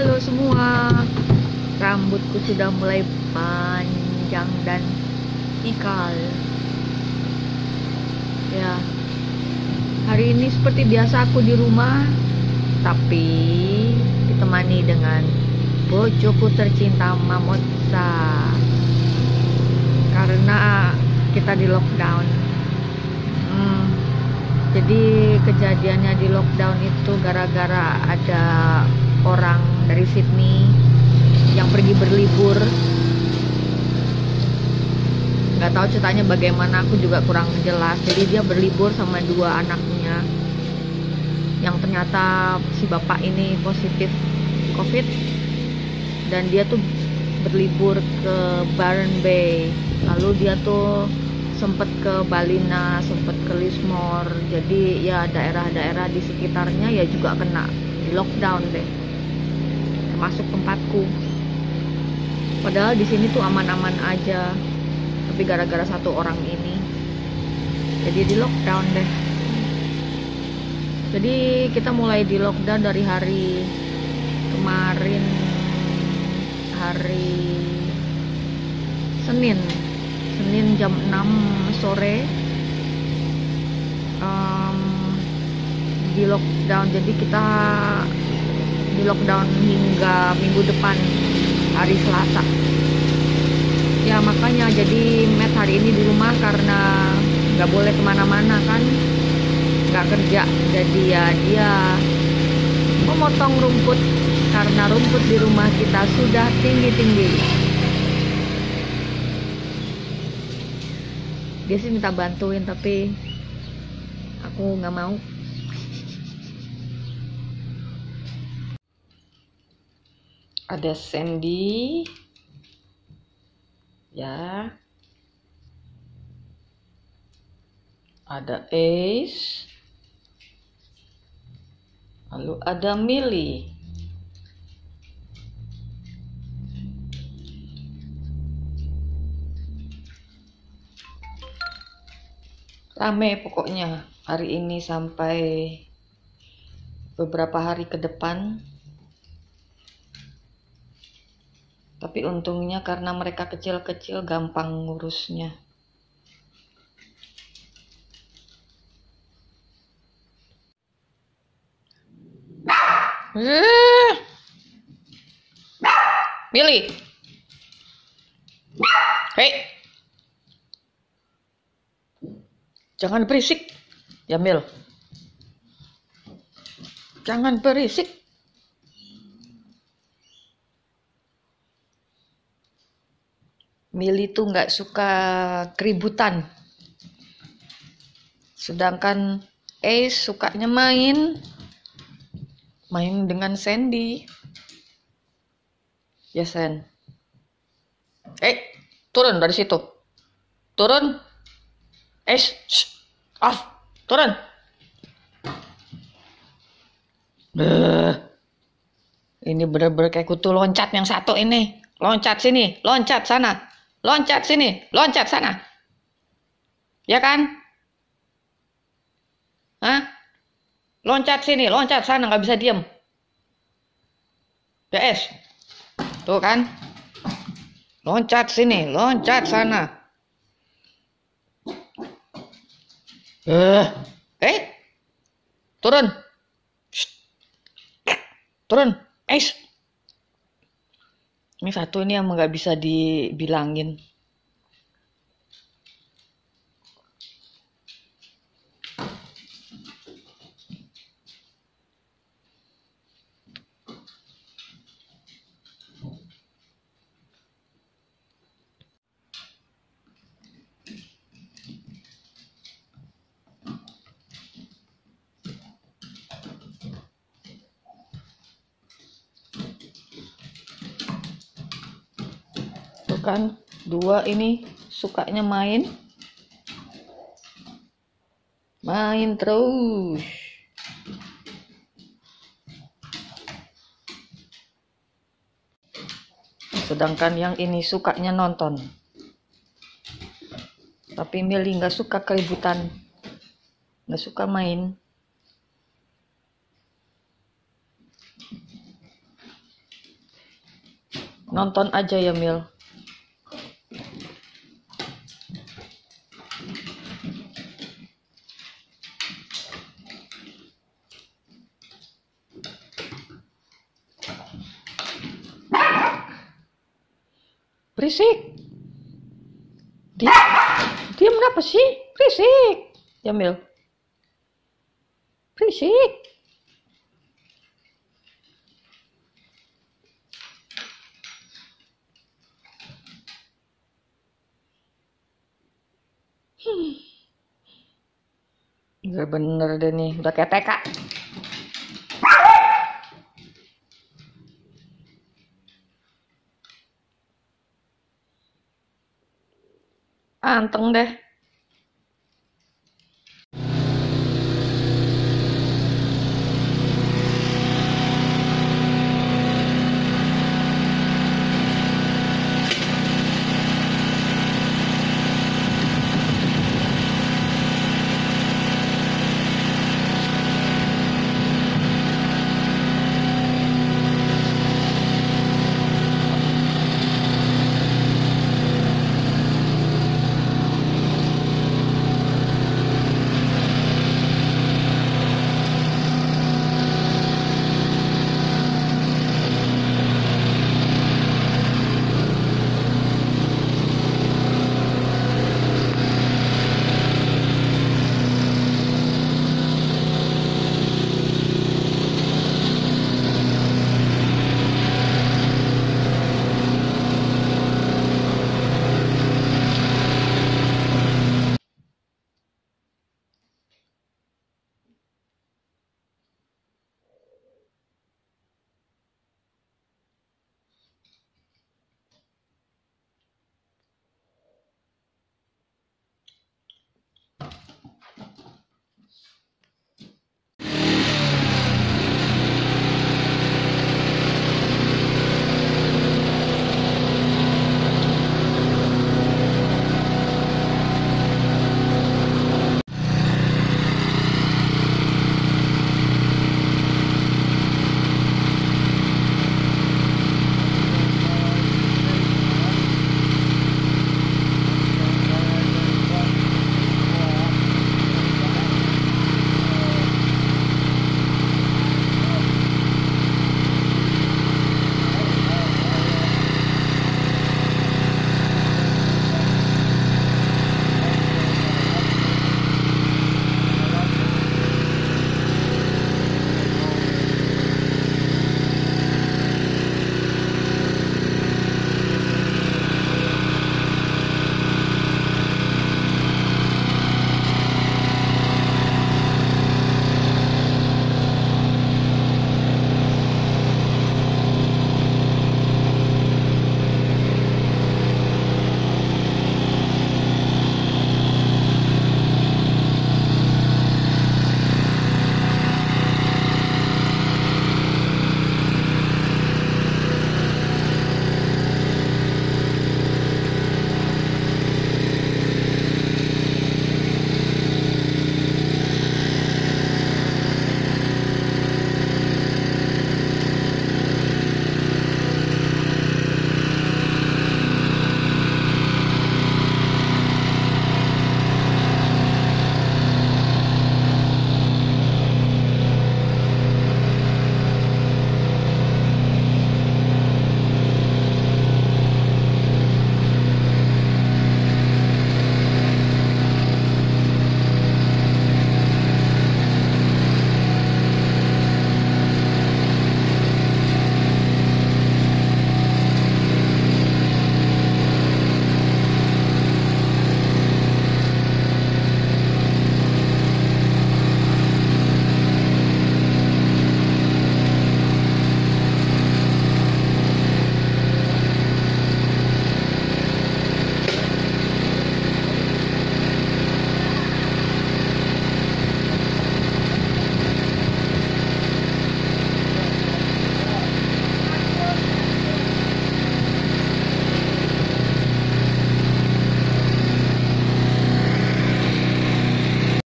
Halo semua, rambutku sudah mulai panjang dan ikal. Ya, hari ini seperti biasa aku di rumah, tapi ditemani dengan bojoku tercinta Mamotsa. Karena kita di lockdown, jadi kejadiannya di lockdown itu gara-gara ada orang dari Sydney yang pergi berlibur. Nggak tahu ceritanya bagaimana, aku juga kurang jelas. Jadi dia berlibur sama dua anaknya yang ternyata si bapak ini positif Covid, dan dia tuh berlibur ke Byron Bay, lalu dia tuh sempet ke Balina, sempet ke Lismore. Jadi ya daerah-daerah di sekitarnya ya juga kena di lockdown deh, termasuk tempatku. Padahal di sini tuh aman-aman aja, tapi gara-gara satu orang ini jadi di lockdown deh. Jadi kita mulai di lockdown dari hari kemarin, hari Senin jam 6 sore di lockdown. Jadi kita di lockdown hingga minggu depan hari Selasa. Ya makanya jadi Matt hari ini di rumah karena nggak boleh kemana-mana kan, nggak kerja. Jadi ya dia memotong rumput karena rumput di rumah kita sudah tinggi-tinggi. Dia sih minta bantuin tapi aku nggak mau. Ada Sandy, ya. Ada Ace, lalu ada Millie. Rame pokoknya hari ini sampai beberapa hari ke depan. Tapi untungnya karena mereka kecil-kecil gampang ngurusnya. Millie. Hei. Jangan berisik. Ya Mil. Jangan berisik. Millie tuh nggak suka keributan, sedangkan Ace sukanya main dengan Sandy. Ya Sen, turun dari situ, turun, Ace, off, turun. Ini bener-bener kayak kutu loncat yang satu ini, loncat sini, loncat sana. Loncat sini, loncat sana. Ya kan? Hah? Loncat sini, loncat sana, nggak bisa diem. PS. Tuh kan? Loncat sini, loncat sana. Turun. Shh. Turun. Eish. Ini satu ini yang nggak bisa dibilangin. Kan dua ini sukanya main terus. Sedangkan yang ini sukanya nonton. Tapi Millie nggak suka keributan, nggak suka main. Nonton aja ya, Mil. Berisik. Diam kenapa sih? Berisik. Ya, Mil. Berisik. Gak bener deh nih, udah kayak TK. Anteng deh.